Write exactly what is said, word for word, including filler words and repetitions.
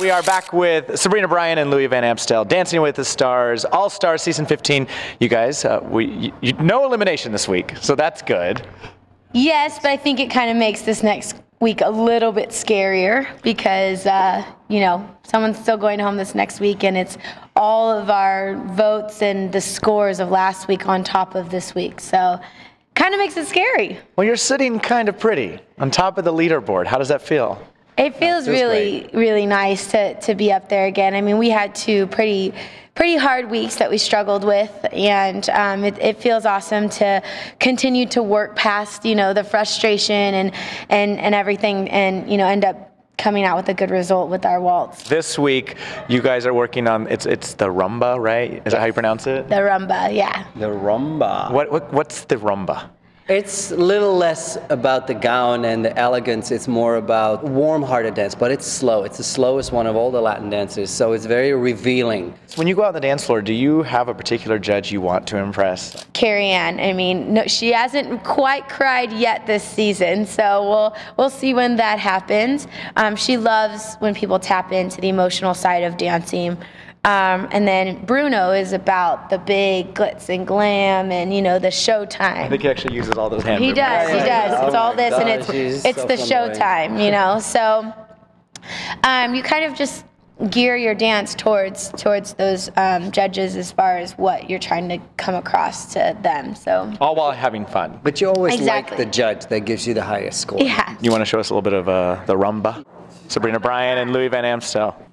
We are back with Sabrina Bryan and Louis Van Amstel, Dancing with the Stars, All-Star Season fifteen. You guys, uh, we you, you, no elimination this week, so that's good. Yes, but I think it kind of makes this next week a little bit scarier because, uh, you know, someone's still going home this next week, and it's all of our votes and the scores of last week on top of this week, so kind of makes it scary. Well, you're sitting kind of pretty on top of the leaderboard. How does that feel? It feels, it feels really, great. really nice to, to be up there again. I mean, we had two pretty, pretty hard weeks that we struggled with, and um, it, it feels awesome to continue to work past, you know, the frustration and, and, and everything, and, you know, end up coming out with a good result with our waltz. This week, you guys are working on, it's it's the rumba, right? Is yes. that how you pronounce it? The rumba, yeah. The rumba. What, what What's the rumba? It's a little less about the gown and the elegance. It's more about warm-hearted dance, but it's slow. It's the slowest one of all the Latin dances, so it's very revealing. When you go out on the dance floor, do you have a particular judge you want to impress? Carrie Ann. I mean, no, she hasn't quite cried yet this season, so we'll we'll see when that happens. Um, she loves when people tap into the emotional side of dancing. Um, and then Bruno is about the big glitz and glam and, you know, the showtime. I think he actually uses all those hand movements. He does, he does. It's all this, and it's it's the showtime, you know. So um, you kind of just gear your dance towards towards those um, judges as far as what you're trying to come across to them. So all while having fun. But you always like the judge that gives you the highest score. Yeah. You want to show us a little bit of uh, the rumba? Sabrina Bryan and Louis Van Amstel.